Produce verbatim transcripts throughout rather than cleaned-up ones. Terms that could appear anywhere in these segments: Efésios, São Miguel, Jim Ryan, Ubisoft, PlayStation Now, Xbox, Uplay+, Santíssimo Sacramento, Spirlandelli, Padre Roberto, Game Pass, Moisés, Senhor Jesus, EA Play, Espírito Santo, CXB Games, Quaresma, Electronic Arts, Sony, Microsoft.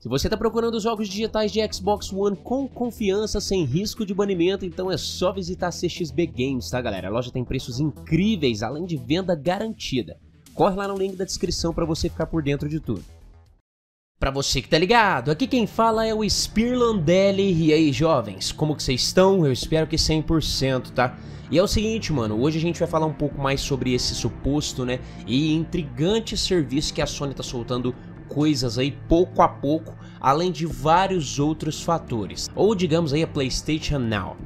Se você está procurando jogos digitais de Xbox One com confiança, sem risco de banimento, então é só visitar a C X B Games, tá galera? A loja tem preços incríveis, além de venda garantida. Corre lá no link da descrição para você ficar por dentro de tudo. Pra você que tá ligado, aqui quem fala é o Spirlandelli. E aí jovens, como que vocês estão? Eu espero que cem por cento, tá? E é o seguinte, mano, hoje a gente vai falar um pouco mais sobre esse suposto, né, e intrigante serviço que a Sony tá soltando coisas aí pouco a pouco, além de vários outros fatores, ou digamos aí a PlayStation Now.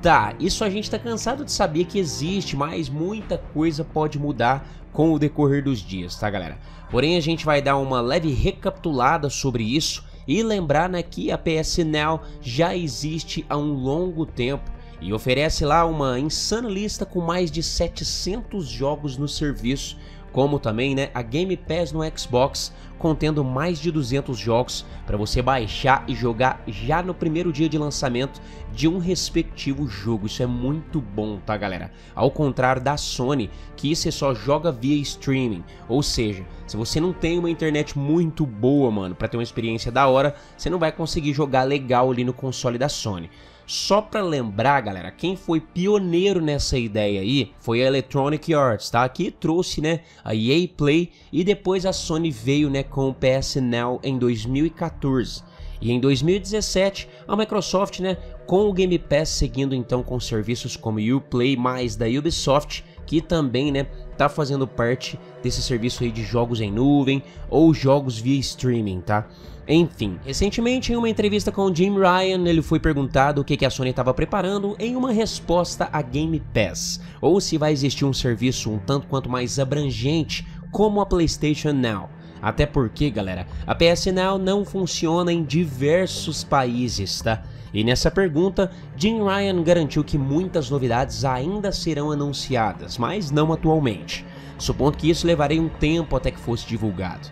Tá, isso a gente tá cansado de saber que existe, mas muita coisa pode mudar com o decorrer dos dias, tá galera? Porém a gente vai dar uma leve recapitulada sobre isso e lembrar, né, que a P S Now já existe há um longo tempo e oferece lá uma insana lista com mais de setecentos jogos no serviço, como também, né, a Game Pass no Xbox, contendo mais de duzentos jogos para você baixar e jogar já no primeiro dia de lançamento de um respectivo jogo. Isso é muito bom, tá galera? Ao contrário da Sony, que você só joga via streaming, ou seja, se você não tem uma internet muito boa, mano, para ter uma experiência da hora, você não vai conseguir jogar legal ali no console da Sony. Só para lembrar, galera, quem foi pioneiro nessa ideia aí foi a Electronic Arts, tá? Que trouxe, né, a E A Play, e depois a Sony veio, né, com o P S Now em dois mil e quatorze. E em dois mil e dezessete, a Microsoft, né, com o Game Pass, seguindo então com serviços como Uplay+ da Ubisoft, que também, né, tá fazendo parte desse serviço aí de jogos em nuvem ou jogos via streaming, tá? Enfim, recentemente em uma entrevista com o Jim Ryan, ele foi perguntado o que que a Sony estava preparando em uma resposta a Game Pass, ou se vai existir um serviço um tanto quanto mais abrangente como a PlayStation Now. Até porque, galera, a P S Now não funciona em diversos países, tá? E nessa pergunta, Jim Ryan garantiu que muitas novidades ainda serão anunciadas, mas não atualmente, supondo que isso levaria um tempo até que fosse divulgado.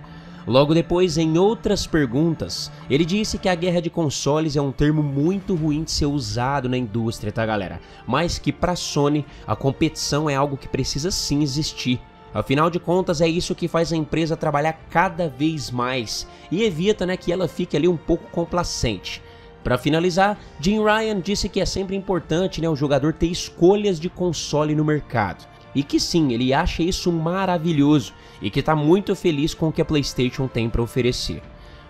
Logo depois, em outras perguntas, ele disse que a guerra de consoles é um termo muito ruim de ser usado na indústria, tá galera? Mas que pra Sony, a competição é algo que precisa sim existir. Afinal de contas, é isso que faz a empresa trabalhar cada vez mais e evita, né, que ela fique ali um pouco complacente. Para finalizar, Jim Ryan disse que é sempre importante, né, o jogador ter escolhas de console no mercado, e que sim, ele acha isso maravilhoso e que está muito feliz com o que a PlayStation tem para oferecer.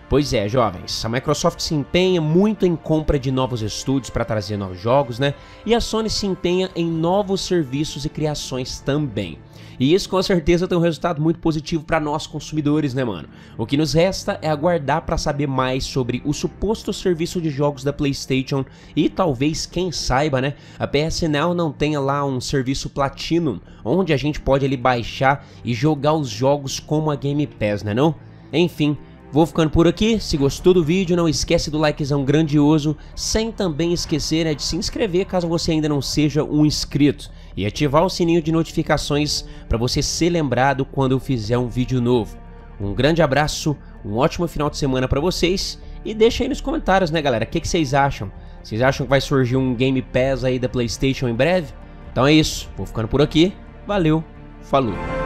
Pois é, jovens, a Microsoft se empenha muito em compra de novos estúdios para trazer novos jogos, né? E a Sony se empenha em novos serviços e criações também. E isso com certeza tem um resultado muito positivo para nós consumidores, né, mano? O que nos resta é aguardar para saber mais sobre o suposto serviço de jogos da PlayStation e talvez, quem saiba, né, a P S Now não tenha lá um serviço Platinum, onde a gente pode ali baixar e jogar os jogos como a Game Pass, né não? Enfim, vou ficando por aqui. Se gostou do vídeo, não esquece do likezão grandioso, sem também esquecer, né, de se inscrever caso você ainda não seja um inscrito, e ativar o sininho de notificações para você ser lembrado quando eu fizer um vídeo novo. Um grande abraço, um ótimo final de semana para vocês, e deixa aí nos comentários, né galera, o que que vocês acham? Vocês acham que vai surgir um Game Pass aí da PlayStation em breve? Então é isso, vou ficando por aqui, valeu, falou!